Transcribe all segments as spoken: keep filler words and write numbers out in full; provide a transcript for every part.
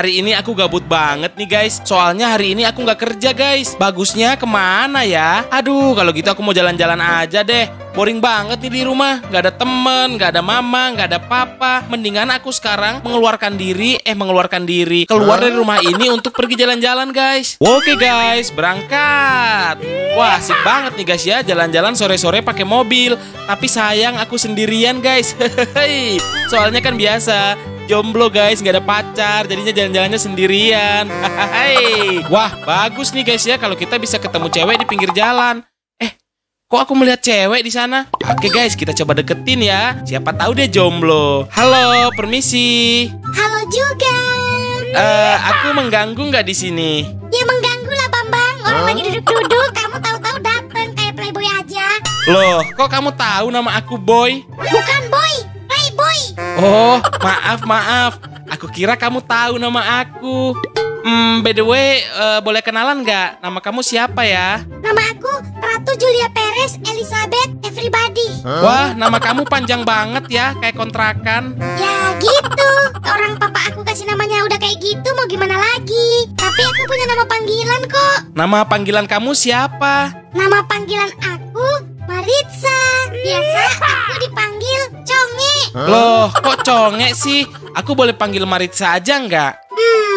hari ini aku gabut banget nih guys. Soalnya hari ini aku nggak kerja guys. Bagusnya kemana ya? Aduh, kalau gitu aku mau jalan-jalan aja deh. Boring banget nih di rumah, nggak ada temen, nggak ada mama, nggak ada papa. Mendingan aku sekarang mengeluarkan diri, eh mengeluarkan diri, keluar dari rumah ini untuk pergi jalan-jalan guys. Oke guys, berangkat. Wah, asik banget nih guys ya, jalan-jalan sore-sore pakai mobil. Tapi sayang aku sendirian guys. Soalnya kan biasa jomblo guys, nggak ada pacar, jadinya jalan-jalannya sendirian. Wah, bagus nih guys ya kalau kita bisa ketemu cewek di pinggir jalan. Kok aku melihat cewek di sana? Oke guys, kita coba deketin ya. Siapa tahu dia jomblo. Halo, permisi. Halo juga. Eh, uh, aku mengganggu nggak di sini? Ya mengganggu lah Bambang. Orang huh? lagi duduk-duduk, kamu tahu-tahu dateng kayak playboy aja. Loh, kok kamu tahu nama aku Boy? Bukan Boy, Playboy. Oh, maaf maaf. Aku kira kamu tahu nama aku. Hmm, by the way, uh, boleh kenalan nggak? Nama kamu siapa ya? Nama aku Ratu Julia Perez Elizabeth Everybody. Huh? Wah, nama kamu panjang banget ya, kayak kontrakan. Ya gitu, orang papa aku kasih namanya udah kayak gitu, mau gimana lagi? Tapi aku punya nama panggilan kok. Nama panggilan kamu siapa? Nama panggilan aku Maritza. Biasa aku dipanggil Conge. Huh? Loh, kok Conge sih? Aku boleh panggil Maritza aja nggak?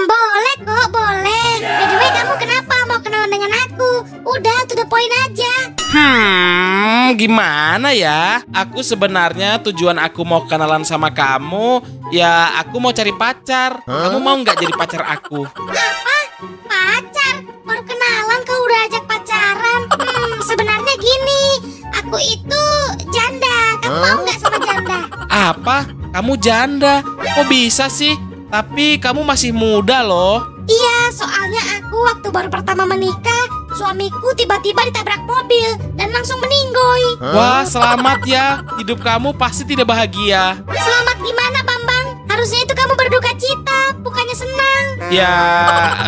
Boleh kok, boleh. By the way, kamu kenapa mau kenalan dengan aku? Udah, to the point aja. Hmm, gimana ya? Aku sebenarnya tujuan aku mau kenalan sama kamu, ya aku mau cari pacar. Huh? Kamu mau nggak jadi pacar aku? Apa? Pacar? Baru kenalan kau udah ajak pacaran? Hmm, sebenarnya gini, aku itu janda. Kamu huh? mau nggak sama janda? Apa? Kamu janda? Kok bisa sih? Tapi kamu masih muda loh. Iya, soalnya aku waktu baru pertama menikah, suamiku tiba-tiba ditabrak mobil dan langsung meninggoy. Huh? Wah, selamat ya. Hidup kamu pasti tidak bahagia. Selamat gimana, Bambang? Harusnya itu kamu berduka cita, bukannya senang. Ya,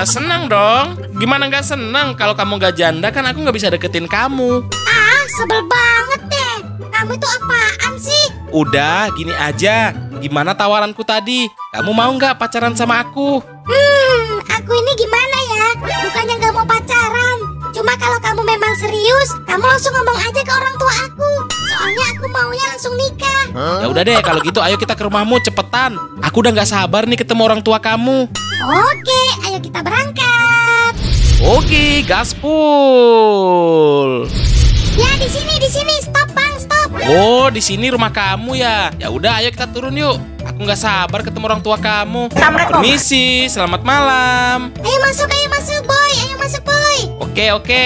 senang dong. Gimana nggak senang? Kalau kamu nggak janda kan aku nggak bisa deketin kamu. Ah, sebel banget deh. Kamu itu apaan sih? Udah, gini aja. Gimana tawaranku tadi? Kamu mau nggak pacaran sama aku? Hmm, aku ini gimana ya? Bukannya nggak mau pacaran. Cuma kalau kamu memang serius, kamu langsung ngomong aja ke orang tua aku. Soalnya aku maunya langsung nikah. Huh? Ya udah deh, kalau gitu ayo kita ke rumahmu cepetan. Aku udah nggak sabar nih ketemu orang tua kamu. Oke, ayo kita berangkat. Oke, gaspol. Ya di sini, di sini, stop bang, stop. Oh, di sini rumah kamu ya? Ya udah, ayo kita turun yuk. Aku nggak sabar ketemu orang tua kamu. Permisi, selamat malam. Ayo masuk, ayo masuk Boy, ayo masuk Boy. Oke oke.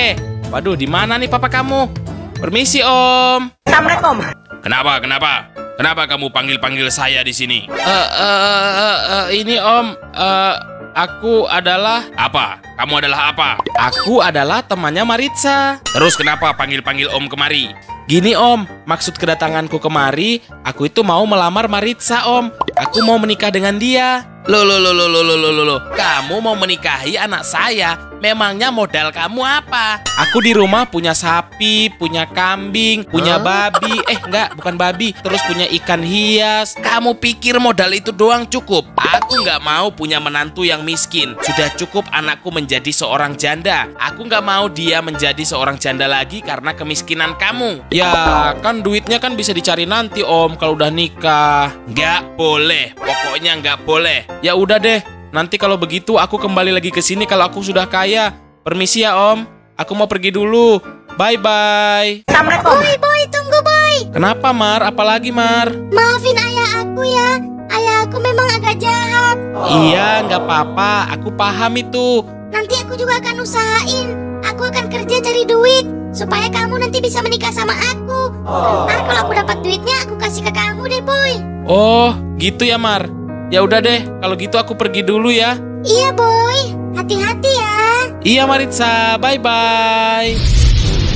Waduh, di mana nih papa kamu? Permisi Om. Selamat Om. Kenapa, kenapa? Kenapa kamu panggil-panggil saya di sini? Eh, uh, uh, uh, uh, ini Om. Uh, Aku adalah... Apa? Kamu adalah apa? Aku adalah temannya Maritza. Terus kenapa panggil-panggil Om kemari? Gini Om, maksud kedatanganku kemari, aku itu mau melamar Maritza Om. Aku mau menikah dengan dia. Loh, loh, loh, loh, loh, loh, loh, loh. Kamu mau menikahi anak saya? Memangnya modal kamu apa? Aku di rumah punya sapi, punya kambing, punya huh? babi. Eh, enggak, bukan babi. Terus punya ikan hias. Kamu pikir modal itu doang cukup? Aku nggak mau punya menantu yang miskin. Sudah cukup anakku menjadi seorang janda. Aku nggak mau dia menjadi seorang janda lagi karena kemiskinan kamu. Ya, kan duitnya kan bisa dicari nanti, Om, kalau udah nikah. Nggak boleh. Pokoknya nggak boleh. Ya udah deh. Nanti kalau begitu aku kembali lagi ke sini kalau aku sudah kaya. Permisi ya, Om. Aku mau pergi dulu. Bye-bye. Boy, Boy, tunggu, Boy. Kenapa, Mar? Apalagi, Mar? Maafin ayah aku ya. Ayah aku memang agak jahat. Oh. Iya, nggak apa-apa. Aku paham itu. Nanti aku juga akan usahain. Aku akan kerja cari duit supaya kamu nanti bisa menikah sama aku. Oh. Ntar kalau aku dapat duitnya, aku kasih ke kamu deh, Boy. Oh, gitu ya, Mar. Ya udah deh, kalau gitu aku pergi dulu ya. Iya, Boy. Hati-hati ya. Iya, Maritza. Bye-bye.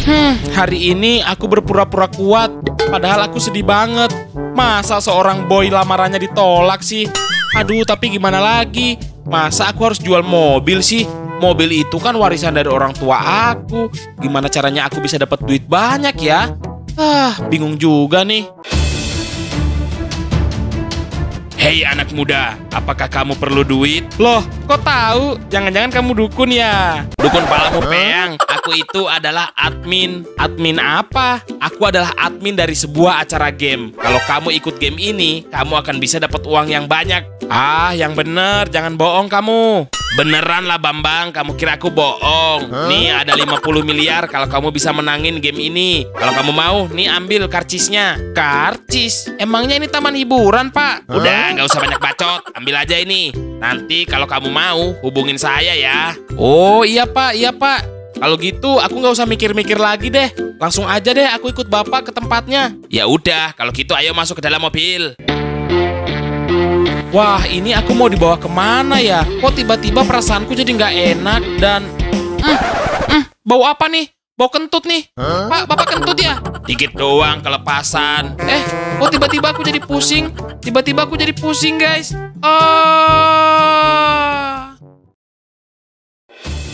Hmm, hari ini aku berpura-pura kuat, padahal aku sedih banget. Masa seorang Boy lamarannya ditolak sih? Aduh, tapi gimana lagi? Masa aku harus jual mobil sih? Mobil itu kan warisan dari orang tua aku. Gimana caranya aku bisa dapat duit banyak ya? Ah, bingung juga nih. Hei anak muda, apakah kamu perlu duit? Loh, kok tahu? Jangan-jangan kamu dukun ya? Dukun palamu peyang. Aku itu adalah admin. Admin apa? Aku adalah admin dari sebuah acara game. Kalau kamu ikut game ini, kamu akan bisa dapat uang yang banyak. Ah, yang bener. Jangan bohong kamu. Beneran lah Bambang, kamu kira aku bohong? Nih ada lima puluh miliar kalau kamu bisa menangin game ini. Kalau kamu mau, nih ambil karcisnya. Karcis? Emangnya ini taman hiburan pak? Udah, nggak usah banyak bacot, ambil aja ini. Nanti kalau kamu mau, hubungin saya ya. Oh iya pak, iya pak. Kalau gitu aku nggak usah mikir-mikir lagi deh. Langsung aja deh aku ikut bapak ke tempatnya. Ya udah, kalau gitu ayo masuk ke dalam mobil. Wah, ini aku mau dibawa kemana ya? Kok tiba-tiba perasaanku jadi nggak enak dan... Mm, mm, bau apa nih? Bau kentut nih. Huh? Pak, bapak kentut ya? Dikit doang, kelepasan. Eh, kok tiba-tiba aku jadi pusing? Tiba-tiba aku jadi pusing, guys. Oh...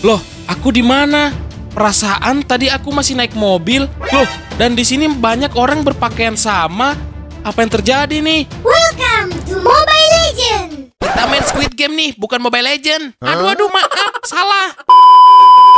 Loh, aku di mana? Perasaan tadi aku masih naik mobil. Loh, dan di sini banyak orang berpakaian sama. Apa yang terjadi nih? Welcome to Mobile Legends. Kita main Squid Game nih, bukan Mobile Legends. Aduh, aduh, maaf, salah.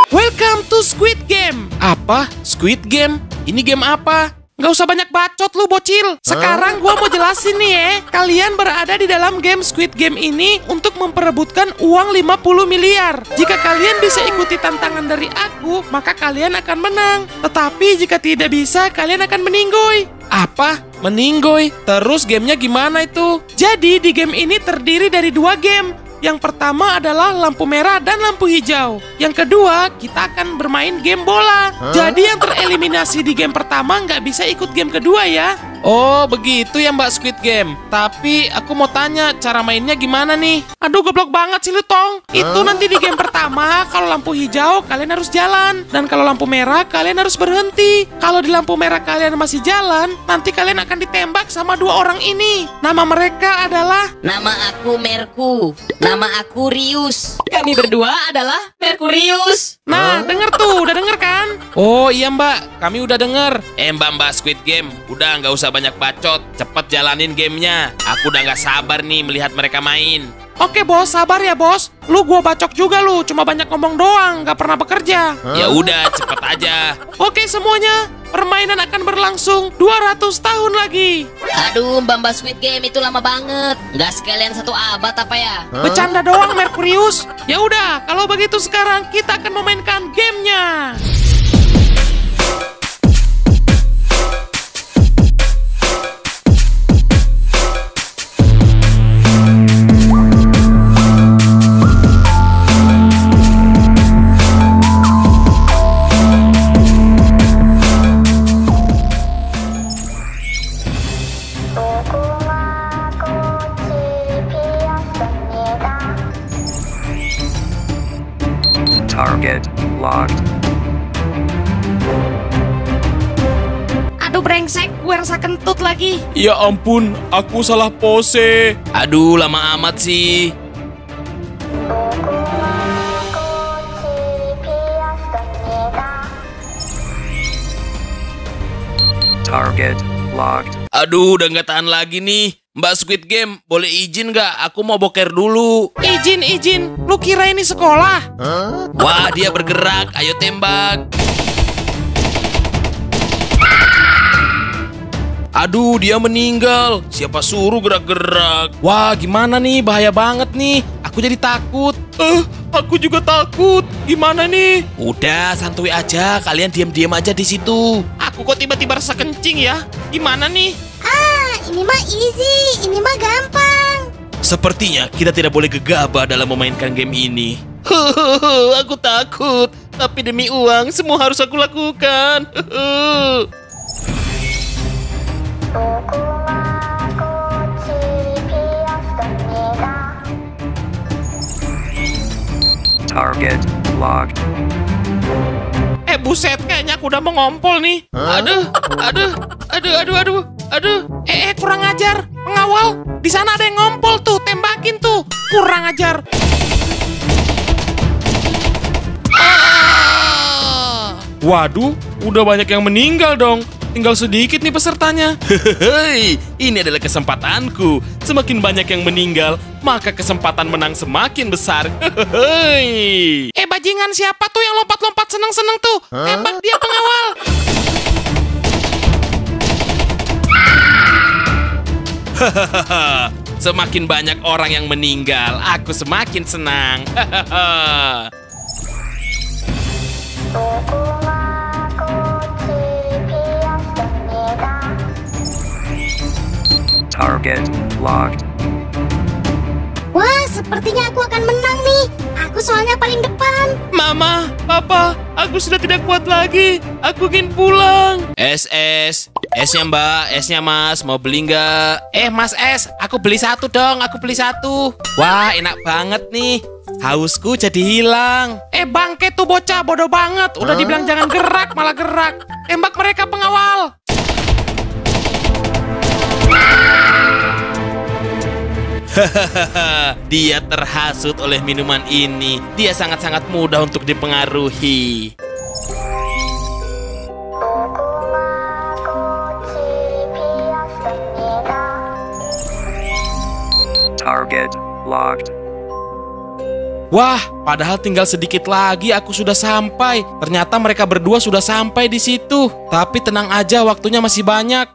Welcome to Squid Game. Apa? Squid Game? Ini game apa? Gak usah banyak bacot lu, bocil. Sekarang gua mau jelasin nih ya. Kalian berada di dalam game Squid Game ini untuk memperebutkan uang lima puluh miliar. Jika kalian bisa ikuti tantangan dari aku, maka kalian akan menang. Tetapi jika tidak bisa, kalian akan meninggoy. Apa? Meninggoy? Terus gamenya gimana itu? Jadi di game ini terdiri dari dua game. Yang pertama adalah lampu merah dan lampu hijau. Yang kedua, kita akan bermain game bola. Huh? Jadi yang tereliminasi di game pertama nggak bisa ikut game kedua ya. Oh, begitu ya Mbak Squid Game. Tapi aku mau tanya, cara mainnya gimana nih? Aduh, goblok banget sih lu, Tong. Itu nanti di game pertama, kalau lampu hijau, kalian harus jalan. Dan kalau lampu merah, kalian harus berhenti. Kalau di lampu merah kalian masih jalan, nanti kalian akan ditembak sama dua orang ini. Nama mereka adalah... Nama aku Merku. Nama aku Rius. Kami berdua adalah Merkurius. Nah, denger tuh, udah denger kan? Oh, iya Mbak, kami udah denger. Eh, Mbak-Mbak Squid Game, udah nggak usah banyak bacot, cepat jalanin gamenya. Aku udah nggak sabar nih melihat mereka main. Oke bos, sabar ya bos. Lu gua bacok juga lu, cuma banyak ngomong doang, nggak pernah bekerja. Huh? Ya udah, cepet aja. Oke semuanya, permainan akan berlangsung dua ratus tahun lagi. Aduh, Mbak-Mbak Squid Game itu lama banget. Nggak sekalian satu abad apa ya? Huh? Bercanda doang, Merkurius. Ya udah, kalau begitu sekarang kita akan memainkan gamenya. Target locked. Aduh brengsek, gue rasa kentut lagi. Ya ampun, aku salah pose. Aduh, lama amat sih. Target locked. Aduh, udah nggak tahan lagi nih. Mbak Squid Game, boleh izin nggak? Aku mau boker dulu. Izin, izin. Lu kira ini sekolah? Huh? Wah, dia bergerak. Ayo tembak. Aduh, dia meninggal. Siapa suruh gerak-gerak? Wah, gimana nih? Bahaya banget nih. Aku jadi takut. Eh, aku juga takut. Gimana nih? Udah, santuy aja. Kalian diam-diam aja di situ. Aku kok tiba-tiba rasa kencing ya? Gimana nih? Ah, ini mah easy, ini mah gampang. Sepertinya kita tidak boleh gegabah dalam memainkan game ini. Huhuhu, aku takut. Tapi demi uang, semua harus aku lakukan. Huhuhu. Target locked. Eh buset, kayaknya aku udah mau ngompol nih. Huh? Aduh, aduh, aduh, aduh, aduh. Aduh, eh, eh kurang ajar. Pengawal, di sana ada yang ngompol tuh, tembakin tuh. Kurang ajar. Ah! Waduh, udah banyak yang meninggal dong. tinggal sedikit nih pesertanya. Hehehe, ini adalah kesempatanku. Semakin banyak yang meninggal, maka kesempatan menang semakin besar. Hehehe. Eh bajingan, siapa tuh yang lompat-lompat seneng-seneng tuh? Tembak dia pengawal. Hahaha. Semakin banyak orang yang meninggal, aku semakin senang. Hahaha. Target locked. Wah, sepertinya aku akan menang nih. Aku soalnya paling depan. Mama, Papa, aku sudah tidak kuat lagi. Aku ingin pulang. Es, es. Esnya mbak, esnya mas, mau beli nggak? Eh mas es, aku beli satu dong, aku beli satu. Wah enak banget nih, hausku jadi hilang. Eh bangke tuh bocah, bodoh banget. Udah dibilang jangan gerak, malah gerak. Tembak mereka pengawal. Hahaha, dia terhasut oleh minuman ini. Dia sangat-sangat mudah untuk dipengaruhi. Target locked. Wah, padahal tinggal sedikit lagi aku sudah sampai. Ternyata mereka berdua sudah sampai di situ. Tapi tenang aja, waktunya masih banyak.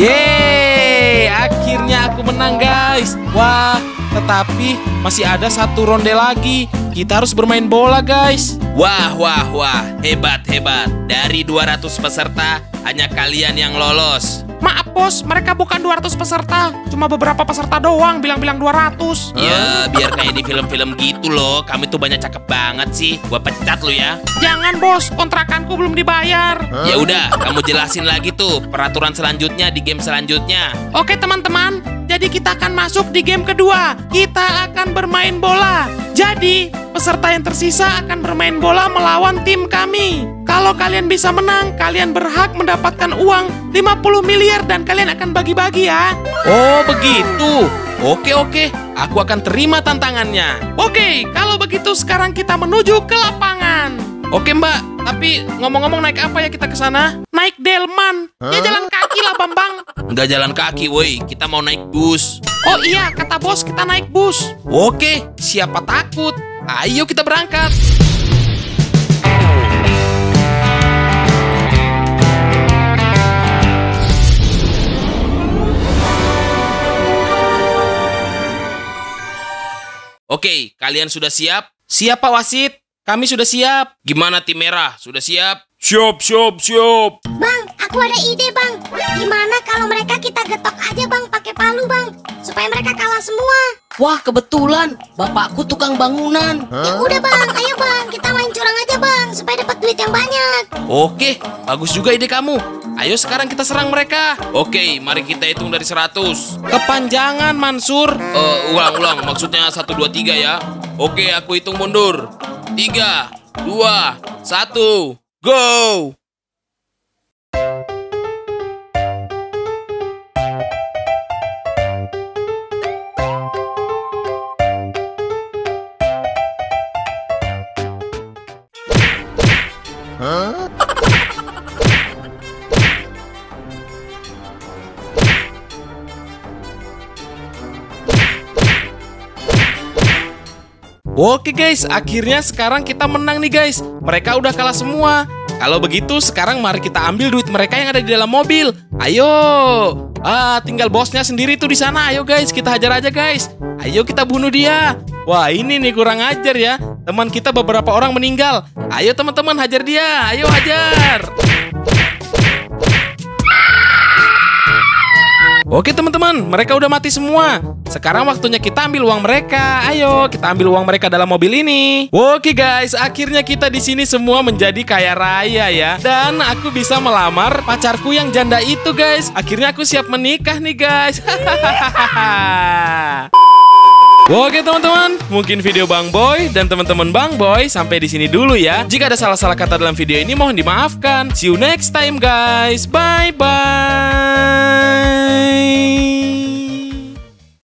Yeay, akhirnya aku menang guys. Wah, tetapi masih ada satu ronde lagi. Kita harus bermain bola guys. Wah, wah, wah, hebat, hebat. Dari dua ratus peserta, hanya kalian yang lolos. Maaf bos, mereka bukan dua ratus peserta. Cuma beberapa peserta doang, bilang-bilang dua ratus. Ya, biar kayak di film-film gitu loh. Kami tuh banyak cakep banget sih. Gua pecat lu ya. Jangan bos, kontrakanku belum dibayar. Ya udah, kamu jelasin lagi tuh peraturan selanjutnya di game selanjutnya. Oke teman-teman, jadi kita akan masuk di game kedua. Kita akan bermain bola. Jadi, peserta yang tersisa akan bermain bola melawan tim kami. Kalau kalian bisa menang, kalian berhak mendapatkan uang lima puluh miliar dan kalian akan bagi-bagi ya. Oh, begitu. Oke, oke. Aku akan terima tantangannya. Oke, kalau begitu sekarang kita menuju ke lapangan. Oke, Mbak. Tapi ngomong-ngomong naik apa ya kita ke sana? Naik delman. Huh? Ya jalan kaki lah, Bambang. Nggak jalan kaki, woi. Kita mau naik bus. Oh iya, kata bos kita naik bus. Oke, siapa takut? Ayo kita berangkat. Oke, kalian sudah siap? Siap Pak Wasit, kami sudah siap. Gimana tim merah, sudah siap? Siap, siap, siap. Bang, aku ada ide bang. Gimana kalau mereka kita getok aja bang, pakai palu bang. Supaya mereka kalah semua. Wah kebetulan, bapakku tukang bangunan. Huh? Ya udah bang, ayo bang, kita main curang aja bang. Supaya dapat duit yang banyak. Oke, bagus juga ide kamu. Ayo sekarang kita serang mereka. Oke, mari kita hitung dari seratus. Kepanjangan, Mansur. Uh, ulang, ulang. Maksudnya satu, dua, tiga ya. Oke, aku hitung mundur. tiga, dua, satu, go! Oke guys, akhirnya sekarang kita menang nih guys. Mereka udah kalah semua. Kalau begitu sekarang mari kita ambil duit mereka yang ada di dalam mobil. Ayo. Ah, tinggal bosnya sendiri tuh di sana. Ayo guys, kita hajar aja guys. Ayo kita bunuh dia. Wah, ini nih kurang ajar ya. Teman kita beberapa orang meninggal. Ayo teman-teman hajar dia. Ayo hajar. Oke teman-teman, mereka udah mati semua. Sekarang waktunya kita ambil uang mereka. Ayo, kita ambil uang mereka dalam mobil ini. Oke guys, akhirnya kita di sini semua menjadi kaya raya ya. Dan aku bisa melamar pacarku yang janda itu guys. Akhirnya aku siap menikah nih guys. Oke teman-teman, mungkin video Bang Boy dan teman-teman Bang Boy sampai di sini dulu ya. Jika ada salah-salah kata dalam video ini mohon dimaafkan. See you next time guys. Bye bye.